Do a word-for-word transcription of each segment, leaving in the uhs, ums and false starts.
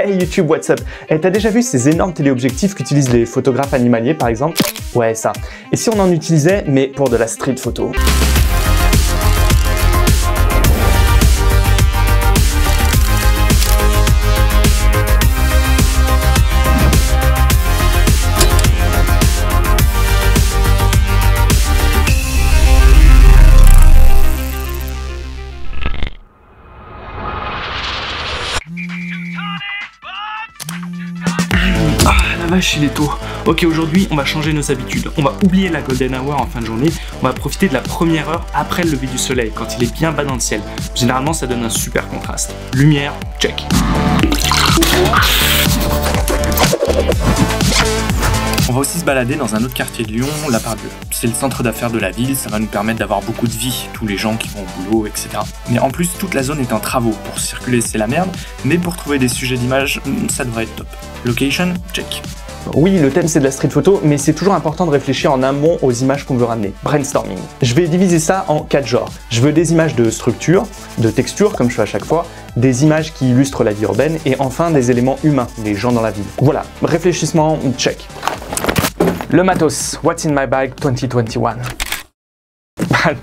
Hey YouTube, what's up? Et t'as déjà vu ces énormes téléobjectifs qu'utilisent les photographes animaliers par exemple? Ouais, ça. Et si on en utilisait, mais pour de la street photo? Vache, il est tôt. Ok, aujourd'hui on va changer nos habitudes. On va oublier la golden hour en fin de journée. On va profiter de la première heure après le lever du soleil, quand il est bien bas dans le ciel. Généralement ça donne un super contraste. Lumière, check. On va aussi se balader dans un autre quartier de Lyon, la Part-Dieu. C'est le centre d'affaires de la ville, ça va nous permettre d'avoir beaucoup de vie, tous les gens qui vont au boulot, et cetera. Mais en plus, toute la zone est en travaux. Pour circuler, c'est la merde, mais pour trouver des sujets d'image, ça devrait être top. Location, check. Oui, le thème c'est de la street photo, mais c'est toujours important de réfléchir en amont aux images qu'on veut ramener. Brainstorming. Je vais diviser ça en quatre genres. Je veux des images de structure, de texture, comme je fais à chaque fois, des images qui illustrent la vie urbaine, et enfin des éléments humains, les gens dans la ville. Voilà, réfléchissement, check. Le matos, what's in my bag vingt vingt et un.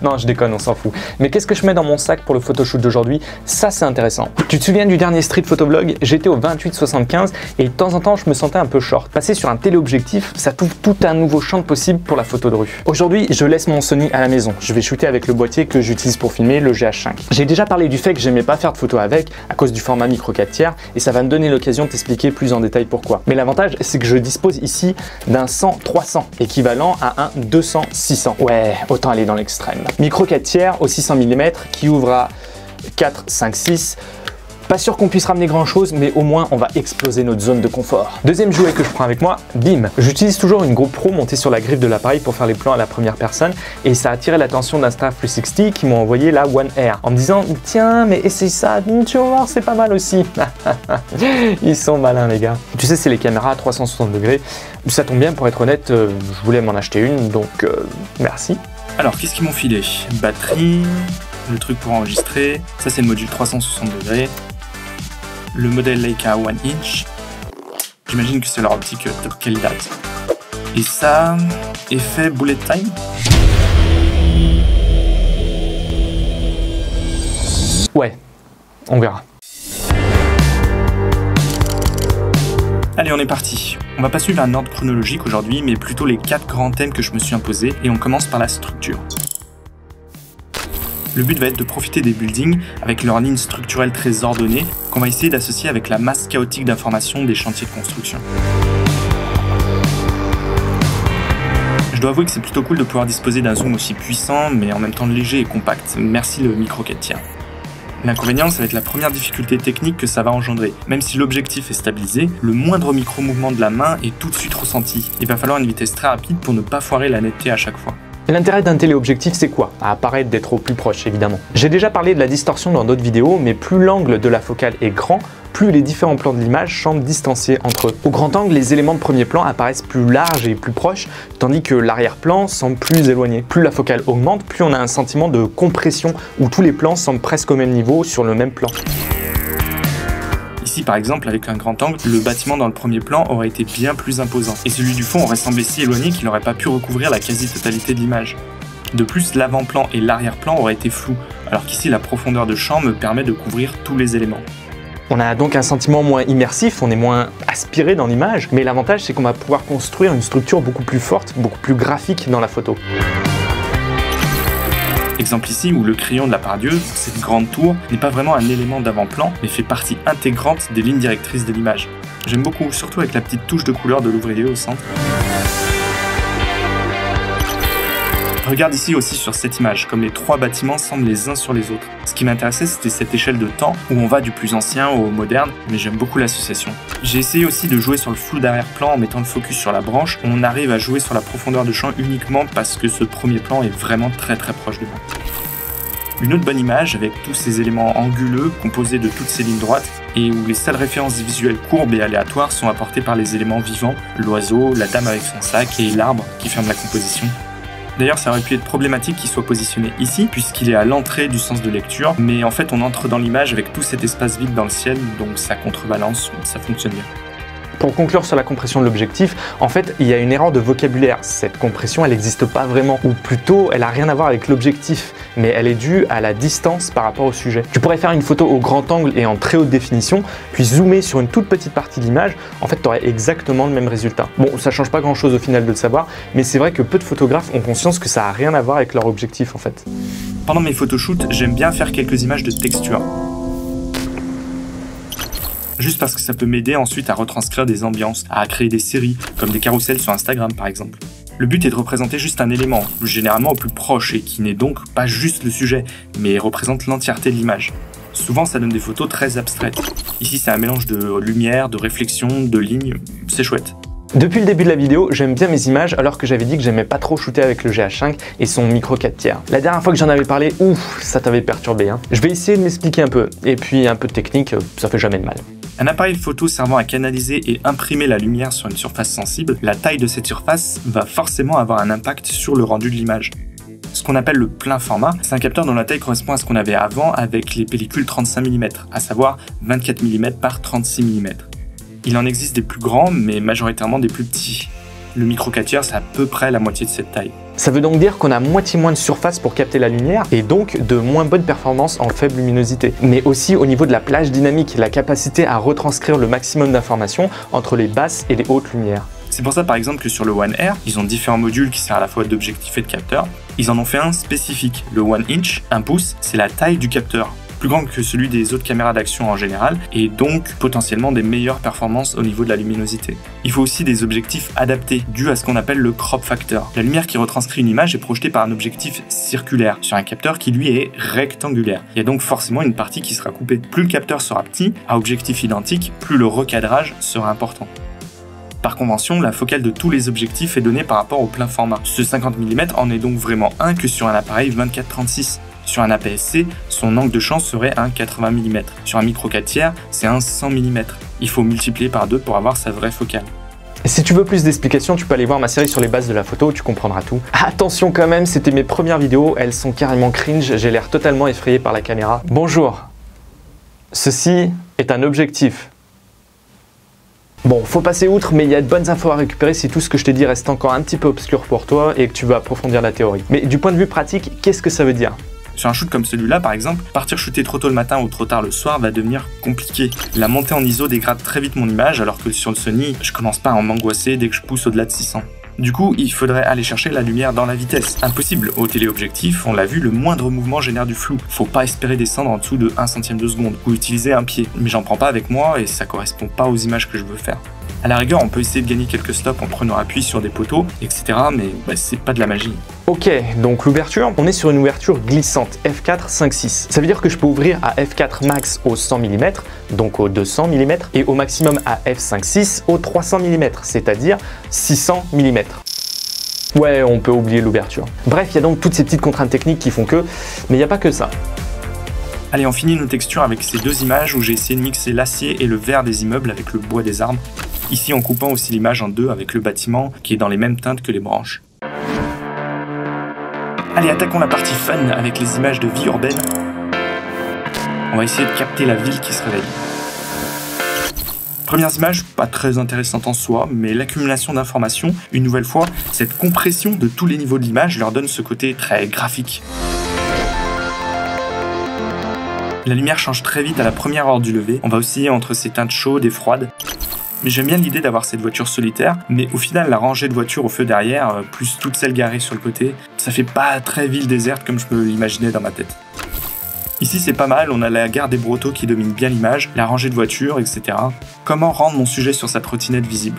Non, je déconne, on s'en fout. Mais qu'est-ce que je mets dans mon sac pour le photoshoot d'aujourd'hui? Ça, c'est intéressant. Tu te souviens du dernier street photoblog? J'étais au vingt-huit soixante-quinze et de temps en temps, je me sentais un peu short. Passer sur un téléobjectif, ça t'ouvre tout un nouveau champ de possible pour la photo de rue. Aujourd'hui, je laisse mon Sony à la maison. Je vais shooter avec le boîtier que j'utilise pour filmer, le G H cinq. J'ai déjà parlé du fait que j'aimais pas faire de photos avec à cause du format micro quatre tiers et ça va me donner l'occasion de t'expliquer plus en détail pourquoi. Mais l'avantage, c'est que je dispose ici d'un cent trois cents équivalent à un deux cents six cents. Ouais, autant aller dans l'extrême. Micro quatre tiers au six cents millimètres qui ouvre à quatre, cinq, six. Pas sûr qu'on puisse ramener grand chose, mais au moins on va exploser notre zone de confort. Deuxième jouet que je prends avec moi, bim. J'utilise toujours une GoPro montée sur la griffe de l'appareil pour faire les plans à la première personne et ça a attiré l'attention d'Insta trois cent soixante qui m'ont envoyé la One Air en me disant tiens mais essaye ça, tu vas voir c'est pas mal aussi. Ils sont malins les gars. Tu sais c'est les caméras à trois cent soixante degrés. Ça tombe bien pour être honnête, euh, je voulais m'en acheter une donc euh, merci. Alors, qu'est-ce qu'ils m'ont filé? Batterie, le truc pour enregistrer, ça c'est le module trois cent soixante degrés, le modèle Leica one inch, j'imagine que c'est leur optique top qualité. Et ça, effet bullet time. Ouais, on verra. Allez, on est parti. On va pas suivre un ordre chronologique aujourd'hui, mais plutôt les quatre grands thèmes que je me suis imposé, et on commence par la structure. Le but va être de profiter des buildings avec leurs lignes structurelles très ordonnées, qu'on va essayer d'associer avec la masse chaotique d'informations des chantiers de construction. Je dois avouer que c'est plutôt cool de pouvoir disposer d'un zoom aussi puissant, mais en même temps léger et compact. Merci le micro quatre tiers. L'inconvénient, ça va être la première difficulté technique que ça va engendrer. Même si l'objectif est stabilisé, le moindre micro-mouvement de la main est tout de suite ressenti. Il va falloir une vitesse très rapide pour ne pas foirer la netteté à chaque fois. L'intérêt d'un téléobjectif, c'est quoi? À apparaître d'être au plus proche, évidemment. J'ai déjà parlé de la distorsion dans d'autres vidéos, mais plus l'angle de la focale est grand, plus les différents plans de l'image semblent distanciés entre eux. Au grand angle, les éléments de premier plan apparaissent plus larges et plus proches, tandis que l'arrière-plan semble plus éloigné. Plus la focale augmente, plus on a un sentiment de compression où tous les plans semblent presque au même niveau sur le même plan. Ici par exemple, avec un grand angle, le bâtiment dans le premier plan aurait été bien plus imposant, et celui du fond aurait semblé si éloigné qu'il n'aurait pas pu recouvrir la quasi-totalité de l'image. De plus, l'avant-plan et l'arrière-plan auraient été flous, alors qu'ici la profondeur de champ me permet de couvrir tous les éléments. On a donc un sentiment moins immersif, on est moins aspiré dans l'image, mais l'avantage c'est qu'on va pouvoir construire une structure beaucoup plus forte, beaucoup plus graphique dans la photo. Exemple ici où le crayon de la Part-Dieu, cette grande tour, n'est pas vraiment un élément d'avant-plan, mais fait partie intégrante des lignes directrices de l'image. J'aime beaucoup, surtout avec la petite touche de couleur de l'ouvrier au centre. Regarde ici aussi sur cette image, comme les trois bâtiments semblent les uns sur les autres. Ce qui m'intéressait, c'était cette échelle de temps où on va du plus ancien au moderne, mais j'aime beaucoup l'association. J'ai essayé aussi de jouer sur le flou d'arrière-plan en mettant le focus sur la branche. On arrive à jouer sur la profondeur de champ uniquement parce que ce premier plan est vraiment très très proche de moi. Une autre bonne image avec tous ces éléments anguleux composés de toutes ces lignes droites et où les seules références visuelles courbes et aléatoires sont apportées par les éléments vivants, l'oiseau, la dame avec son sac et l'arbre qui ferme la composition. D'ailleurs, ça aurait pu être problématique qu'il soit positionné ici, puisqu'il est à l'entrée du sens de lecture, mais en fait on entre dans l'image avec tout cet espace vide dans le ciel, donc ça contrebalance, ça fonctionne bien. Pour conclure sur la compression de l'objectif, en fait, il y a une erreur de vocabulaire. Cette compression, elle n'existe pas vraiment, ou plutôt, elle n'a rien à voir avec l'objectif, mais elle est due à la distance par rapport au sujet. Tu pourrais faire une photo au grand angle et en très haute définition, puis zoomer sur une toute petite partie de l'image, en fait, tu aurais exactement le même résultat. Bon, ça change pas grand-chose au final de le savoir, mais c'est vrai que peu de photographes ont conscience que ça n'a rien à voir avec leur objectif, en fait. Pendant mes photoshoots, j'aime bien faire quelques images de texture. Juste parce que ça peut m'aider ensuite à retranscrire des ambiances, à créer des séries, comme des carousels sur Instagram par exemple. Le but est de représenter juste un élément, généralement au plus proche, et qui n'est donc pas juste le sujet, mais représente l'entièreté de l'image. Souvent ça donne des photos très abstraites. Ici c'est un mélange de lumière, de réflexion, de lignes, c'est chouette. Depuis le début de la vidéo, j'aime bien mes images alors que j'avais dit que j'aimais pas trop shooter avec le G H cinq et son micro quatre tiers. La dernière fois que j'en avais parlé, ouf, ça t'avait perturbé, hein. Je vais essayer de m'expliquer un peu, et puis un peu de technique, ça fait jamais de mal. Un appareil photo servant à canaliser et imprimer la lumière sur une surface sensible, la taille de cette surface va forcément avoir un impact sur le rendu de l'image. Ce qu'on appelle le plein format, c'est un capteur dont la taille correspond à ce qu'on avait avant avec les pellicules trente-cinq millimètres, à savoir vingt-quatre millimètres par trente-six millimètres. Il en existe des plus grands, mais majoritairement des plus petits. Le micro quatre tiers, c'est à peu près la moitié de cette taille. Ça veut donc dire qu'on a moitié moins de surface pour capter la lumière et donc de moins bonnes performances en faible luminosité. Mais aussi au niveau de la plage dynamique, la capacité à retranscrire le maximum d'informations entre les basses et les hautes lumières. C'est pour ça par exemple que sur le One R, ils ont différents modules qui servent à la fois d'objectif et de capteur. Ils en ont fait un spécifique, le One Inch, un pouce, c'est la taille du capteur. Plus grand que celui des autres caméras d'action en général, et donc potentiellement des meilleures performances au niveau de la luminosité. Il faut aussi des objectifs adaptés, dus à ce qu'on appelle le crop factor. La lumière qui retranscrit une image est projetée par un objectif circulaire, sur un capteur qui lui est rectangulaire. Il y a donc forcément une partie qui sera coupée. Plus le capteur sera petit, à objectif identique, plus le recadrage sera important. Par convention, la focale de tous les objectifs est donnée par rapport au plein format. Ce cinquante millimètres en est donc vraiment un que sur un appareil vingt-quatre trente-six. Sur un A P S C, son angle de champ serait un quatre-vingts millimètres. Sur un micro quatre tiers, c'est un cent millimètres. Il faut multiplier par deux pour avoir sa vraie focale. Si tu veux plus d'explications, tu peux aller voir ma série sur les bases de la photo, tu comprendras tout. Attention quand même, c'était mes premières vidéos, elles sont carrément cringe, j'ai l'air totalement effrayé par la caméra. Bonjour, ceci est un objectif. Bon, faut passer outre, mais il y a de bonnes infos à récupérer si tout ce que je t'ai dit reste encore un petit peu obscur pour toi et que tu veux approfondir la théorie. Mais du point de vue pratique, qu'est-ce que ça veut dire ? Sur un shoot comme celui-là, par exemple, partir shooter trop tôt le matin ou trop tard le soir va devenir compliqué. La montée en I S O dégrade très vite mon image, alors que sur le Sony, je commence pas à m'angoisser dès que je pousse au-delà de six cents. Du coup, il faudrait aller chercher la lumière dans la vitesse. Impossible, au téléobjectif, on l'a vu, le moindre mouvement génère du flou. Faut pas espérer descendre en dessous de un centième de seconde, ou utiliser un pied. Mais j'en prends pas avec moi et ça correspond pas aux images que je veux faire. À la rigueur, on peut essayer de gagner quelques stops en prenant appui sur des poteaux, et cetera. Mais bah, c'est pas de la magie. Ok, donc l'ouverture, on est sur une ouverture glissante, f quatre cinq six. Ça veut dire que je peux ouvrir à f quatre max au cent millimètres, donc au deux cents millimètres, et au maximum à f cinq six au trois cents millimètres, c'est-à-dire six cents millimètres. Ouais, on peut oublier l'ouverture. Bref, il y a donc toutes ces petites contraintes techniques qui font que, mais il n'y a pas que ça. Allez, on finit nos textures avec ces deux images où j'ai essayé de mixer l'acier et le verre des immeubles avec le bois des arbres. Ici en coupant aussi l'image en deux avec le bâtiment qui est dans les mêmes teintes que les branches. Allez, attaquons la partie fun avec les images de vie urbaine. On va essayer de capter la ville qui se réveille. Premières images, pas très intéressantes en soi, mais l'accumulation d'informations, une nouvelle fois, cette compression de tous les niveaux de l'image leur donne ce côté très graphique. La lumière change très vite à la première heure du lever, on va osciller entre ces teintes chaudes et froides. J'aime bien l'idée d'avoir cette voiture solitaire, mais au final la rangée de voitures au feu derrière, plus toutes celles garées sur le côté, ça fait pas très ville déserte comme je me l'imaginais dans ma tête. Ici c'est pas mal, on a la gare des Brotteaux qui domine bien l'image, la rangée de voitures, et cetera. Comment rendre mon sujet sur sa trottinette visible ?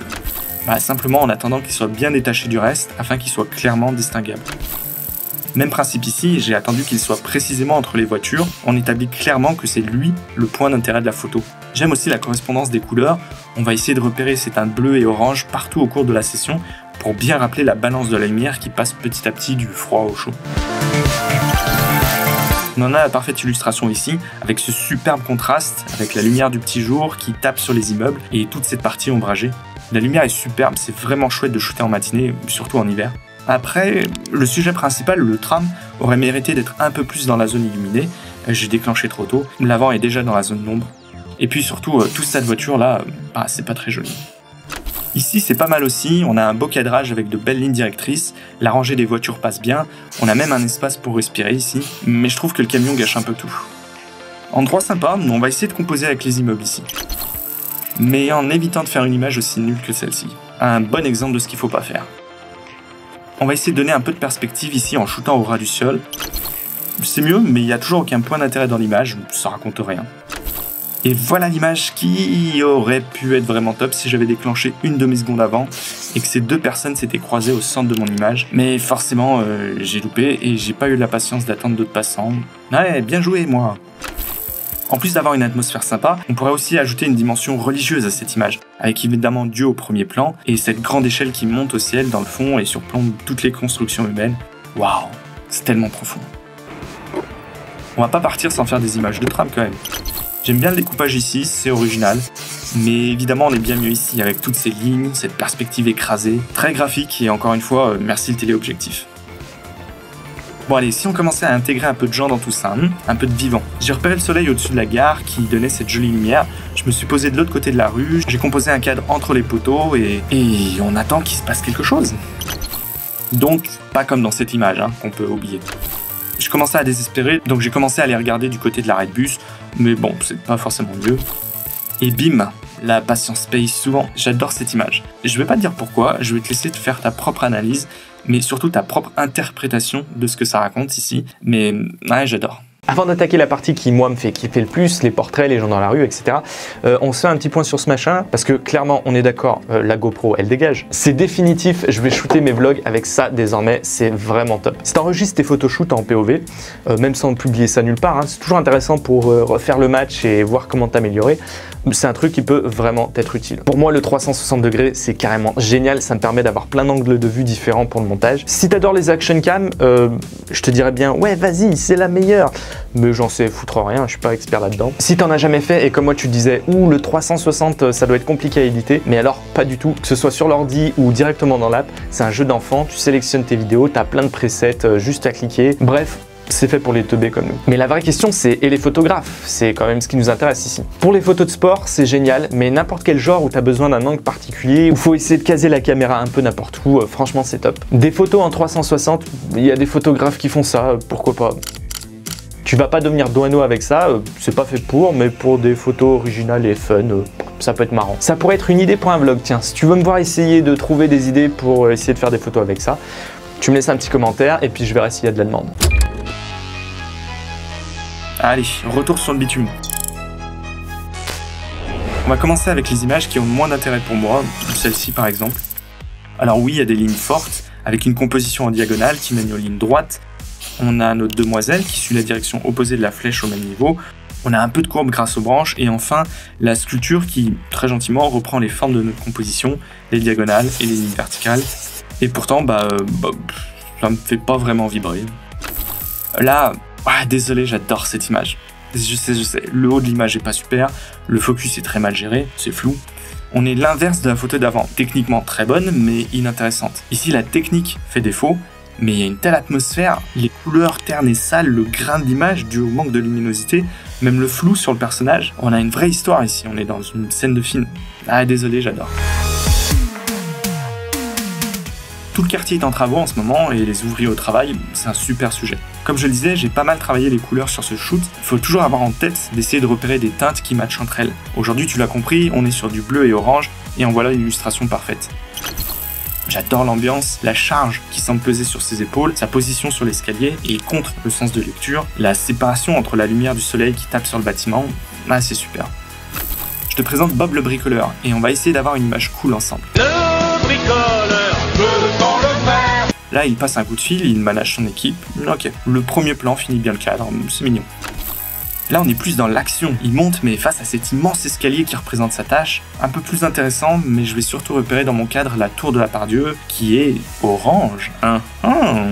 Bah simplement en attendant qu'il soit bien détaché du reste, afin qu'il soit clairement distinguable. Même principe ici, j'ai attendu qu'il soit précisément entre les voitures, on établit clairement que c'est lui le point d'intérêt de la photo. J'aime aussi la correspondance des couleurs, on va essayer de repérer ces teintes bleues et oranges partout au cours de la session pour bien rappeler la balance de la lumière qui passe petit à petit du froid au chaud. On en a la parfaite illustration ici, avec ce superbe contraste, avec la lumière du petit jour qui tape sur les immeubles et toute cette partie ombragée. La lumière est superbe, c'est vraiment chouette de shooter en matinée, surtout en hiver. Après, le sujet principal, le tram, aurait mérité d'être un peu plus dans la zone illuminée. J'ai déclenché trop tôt, l'avant est déjà dans la zone d'ombre. Et puis surtout, toute cette voiture-là, bah, c'est pas très joli. Ici, c'est pas mal aussi, on a un beau cadrage avec de belles lignes directrices, la rangée des voitures passe bien, on a même un espace pour respirer ici, mais je trouve que le camion gâche un peu tout. Endroit sympa, on va essayer de composer avec les immeubles ici. Mais en évitant de faire une image aussi nulle que celle-ci. Un bon exemple de ce qu'il faut pas faire. On va essayer de donner un peu de perspective ici en shootant au ras du sol. C'est mieux, mais il n'y a toujours aucun point d'intérêt dans l'image, ça raconte rien. Et voilà l'image qui aurait pu être vraiment top si j'avais déclenché une demi-seconde avant et que ces deux personnes s'étaient croisées au centre de mon image. Mais forcément, euh, j'ai loupé et j'ai pas eu la patience d'attendre d'autres passants. Ouais, bien joué, moi! En plus d'avoir une atmosphère sympa, on pourrait aussi ajouter une dimension religieuse à cette image, avec évidemment Dieu au premier plan, et cette grande échelle qui monte au ciel dans le fond et surplombe toutes les constructions humaines. Waouh, c'est tellement profond. On va pas partir sans faire des images de tram quand même. J'aime bien le découpage ici, c'est original, mais évidemment on est bien mieux ici avec toutes ces lignes, cette perspective écrasée, très graphique et encore une fois, merci le téléobjectif. Bon allez, si on commençait à intégrer un peu de gens dans tout ça, hein, un peu de vivant. J'ai repéré le soleil au-dessus de la gare qui donnait cette jolie lumière. Je me suis posé de l'autre côté de la rue, j'ai composé un cadre entre les poteaux et, et on attend qu'il se passe quelque chose. Donc, pas comme dans cette image, hein, qu'on peut oublier. Je commençais à désespérer, donc j'ai commencé à aller regarder du côté de l'arrêt de bus, mais bon, c'est pas forcément mieux. Et bim, la patience paye souvent. J'adore cette image. Je vais pas te dire pourquoi, je vais te laisser te faire ta propre analyse, mais surtout ta propre interprétation de ce que ça raconte ici. Mais ouais, j'adore. Avant d'attaquer la partie qui, moi, me fait kiffer le plus, les portraits, les gens dans la rue, et cetera, euh, on se fait un petit point sur ce machin, parce que clairement, on est d'accord, euh, la GoPro, elle dégage. C'est définitif, je vais shooter mes vlogs avec ça désormais, c'est vraiment top. Si t'enregistres tes photoshoots en P O V, euh, même sans publier ça nulle part, hein, c'est toujours intéressant pour euh, refaire le match et voir comment t'améliorer. C'est un truc qui peut vraiment être utile. Pour moi, le trois cent soixante degrés, c'est carrément génial. Ça me permet d'avoir plein d'angles de vue différents pour le montage. Si t'adores les action cam, euh, je te dirais bien, ouais, vas-y, c'est la meilleure. Mais j'en sais foutre rien, je suis pas expert là-dedans. Si t'en as jamais fait et comme moi tu disais, ouh, le trois cent soixante, ça doit être compliqué à éditer. Mais alors, pas du tout. Que ce soit sur l'ordi ou directement dans l'app, c'est un jeu d'enfant. Tu sélectionnes tes vidéos, t'as plein de presets juste à cliquer. Bref. C'est fait pour les teubés comme nous. Mais la vraie question c'est, et les photographes? C'est quand même ce qui nous intéresse ici. Pour les photos de sport, c'est génial, mais n'importe quel genre où tu as besoin d'un angle particulier, où faut essayer de caser la caméra un peu n'importe où, euh, franchement c'est top. Des photos en trois cent soixante, il y a des photographes qui font ça, euh, pourquoi pas. Tu vas pas devenir douaneau avec ça, euh, c'est pas fait pour, mais pour des photos originales et fun, euh, ça peut être marrant. Ça pourrait être une idée pour un vlog, tiens, si tu veux me voir essayer de trouver des idées pour essayer de faire des photos avec ça, tu me laisses un petit commentaire et puis je verrai s'il y a de la demande. Allez, retour sur le bitume. On va commencer avec les images qui ont moins d'intérêt pour moi, celle-ci par exemple. Alors oui, il y a des lignes fortes, avec une composition en diagonale qui mène aux lignes droites. On a notre demoiselle qui suit la direction opposée de la flèche au même niveau. On a un peu de courbe grâce aux branches. Et enfin, la sculpture qui, très gentiment, reprend les formes de notre composition, les diagonales et les lignes verticales. Et pourtant, bah, bah ça me fait pas vraiment vibrer. Là... Ah, désolé, j'adore cette image. Je sais, je sais, le haut de l'image est pas super, le focus est très mal géré, c'est flou. On est l'inverse de la photo d'avant, techniquement très bonne, mais inintéressante. Ici, la technique fait défaut, mais il y a une telle atmosphère, les couleurs ternes et sales, le grain de l'image dû au manque de luminosité, même le flou sur le personnage. On a une vraie histoire ici, on est dans une scène de film. Ah, désolé, j'adore. Tout le quartier est en travaux en ce moment et les ouvriers au travail, c'est un super sujet. Comme je le disais, j'ai pas mal travaillé les couleurs sur ce shoot. Il faut toujours avoir en tête d'essayer de repérer des teintes qui matchent entre elles. Aujourd'hui, tu l'as compris, on est sur du bleu et orange et en voilà l'illustration parfaite. J'adore l'ambiance, la charge qui semble peser sur ses épaules, sa position sur l'escalier et contre le sens de lecture, la séparation entre la lumière du soleil qui tape sur le bâtiment, ah, c'est super. Je te présente Bob le bricoleur et on va essayer d'avoir une image cool ensemble. Le bricoleur peut en le faire. Là, il passe un coup de fil, il manage son équipe. Ok, le premier plan finit bien le cadre, c'est mignon. Là, on est plus dans l'action. Il monte, mais face à cet immense escalier qui représente sa tâche. Un peu plus intéressant, mais je vais surtout repérer dans mon cadre la tour de la Part-Dieu, qui est orange. Hein, hein.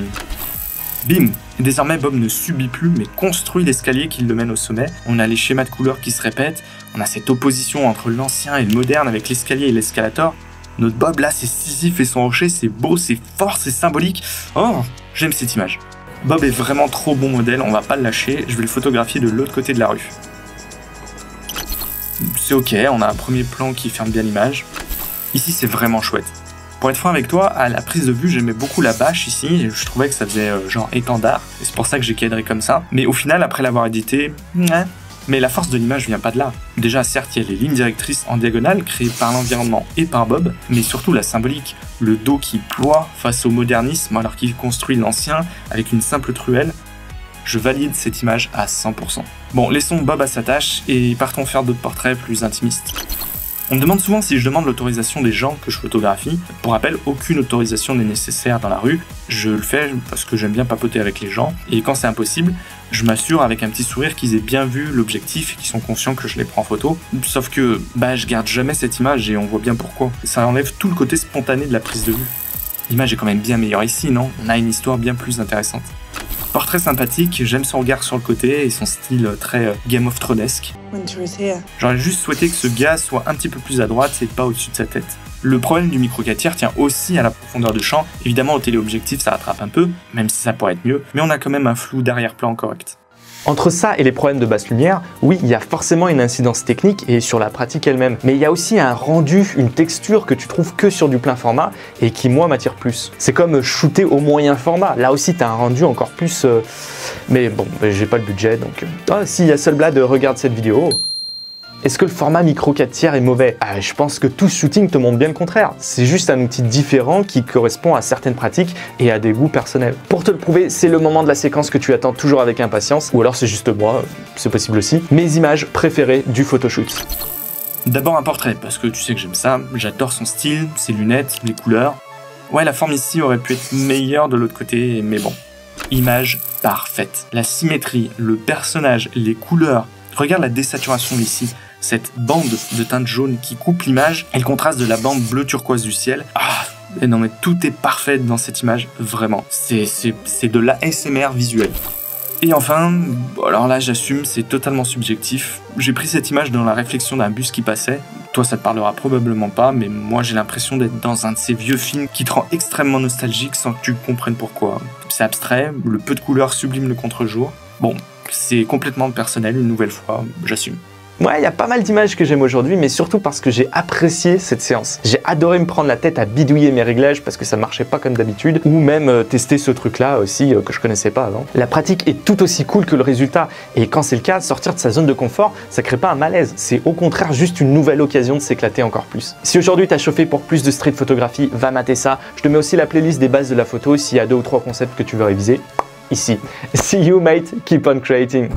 Bim! Désormais, Bob ne subit plus, mais construit l'escalier qui le mène au sommet. On a les schémas de couleurs qui se répètent. On a cette opposition entre l'ancien et le moderne avec l'escalier et l'escalator. Notre bob là, c'est Sisyphe et son rocher, c'est beau, c'est fort, c'est symbolique. Oh, j'aime cette image. Bob est vraiment trop bon modèle, on va pas le lâcher. Je vais le photographier de l'autre côté de la rue. C'est ok, on a un premier plan qui ferme bien l'image. Ici, c'est vraiment chouette. Pour être franc avec toi, à la prise de vue, j'aimais beaucoup la bâche ici. Je trouvais que ça faisait euh, genre étendard. Et c'est pour ça que j'ai cadré comme ça. Mais au final, après l'avoir édité... Mouah. Mais la force de l'image vient pas de là. Déjà, certes, il y a les lignes directrices en diagonale créées par l'environnement et par Bob, mais surtout la symbolique, le dos qui ploie face au modernisme alors qu'il construit l'ancien avec une simple truelle. Je valide cette image à cent pour cent. Bon, laissons Bob à sa tâche et partons faire d'autres portraits plus intimistes. On me demande souvent si je demande l'autorisation des gens que je photographie. Pour rappel, aucune autorisation n'est nécessaire dans la rue. Je le fais parce que j'aime bien papoter avec les gens. Et quand c'est impossible, je m'assure avec un petit sourire qu'ils aient bien vu l'objectif et qu'ils sont conscients que je les prends en photo. Sauf que bah, je garde jamais cette image et on voit bien pourquoi. Ça enlève tout le côté spontané de la prise de vue. L'image est quand même bien meilleure ici, non? On a une histoire bien plus intéressante. Portrait sympathique, j'aime son regard sur le côté et son style très Game of Thronesque. J'aurais juste souhaité que ce gars soit un petit peu plus à droite et pas au-dessus de sa tête. Le problème du micro-quatre tiers tient aussi à la profondeur de champ. Évidemment, au téléobjectif, ça rattrape un peu, même si ça pourrait être mieux, mais on a quand même un flou d'arrière-plan correct. Entre ça et les problèmes de basse lumière, oui, il y a forcément une incidence technique et sur la pratique elle-même. Mais il y a aussi un rendu, une texture que tu trouves que sur du plein format et qui, moi, m'attire plus. C'est comme shooter au moyen format. Là aussi, tu as un rendu encore plus... Euh... Mais bon, j'ai pas le budget, donc... Ah, si, Hasselblad regarde cette vidéo. Est-ce que le format micro quatre tiers est mauvais? Ah, je pense que tout shooting te montre bien le contraire. C'est juste un outil différent qui correspond à certaines pratiques et à des goûts personnels. Pour te le prouver, c'est le moment de la séquence que tu attends toujours avec impatience, ou alors c'est juste moi, c'est possible aussi. Mes images préférées du photoshoot. D'abord un portrait, parce que tu sais que j'aime ça, j'adore son style, ses lunettes, les couleurs. Ouais, la forme ici aurait pu être meilleure de l'autre côté, mais bon. Image parfaite. La symétrie, le personnage, les couleurs. Regarde la désaturation ici. Cette bande de teinte jaune qui coupe l'image, elle contraste de la bande bleu turquoise du ciel. Ah, et non mais tout est parfait dans cette image, vraiment. C'est de l'A S M R visuel. Et enfin, alors là j'assume, c'est totalement subjectif. J'ai pris cette image dans la réflexion d'un bus qui passait. Toi ça te parlera probablement pas, mais moi j'ai l'impression d'être dans un de ces vieux films qui te rend extrêmement nostalgique sans que tu comprennes pourquoi. C'est abstrait, le peu de couleurs sublime le contre-jour. Bon, c'est complètement personnel, une nouvelle fois, j'assume. Ouais, il y a pas mal d'images que j'aime aujourd'hui, mais surtout parce que j'ai apprécié cette séance. J'ai adoré me prendre la tête à bidouiller mes réglages parce que ça marchait pas comme d'habitude, ou même tester ce truc-là aussi que je connaissais pas avant. La pratique est tout aussi cool que le résultat, et quand c'est le cas, sortir de sa zone de confort, ça crée pas un malaise. C'est au contraire juste une nouvelle occasion de s'éclater encore plus. Si aujourd'hui t'as chauffé pour plus de street photographie, va mater ça. Je te mets aussi la playlist des bases de la photo s'il y a deux ou trois concepts que tu veux réviser, ici. See you mate, keep on creating.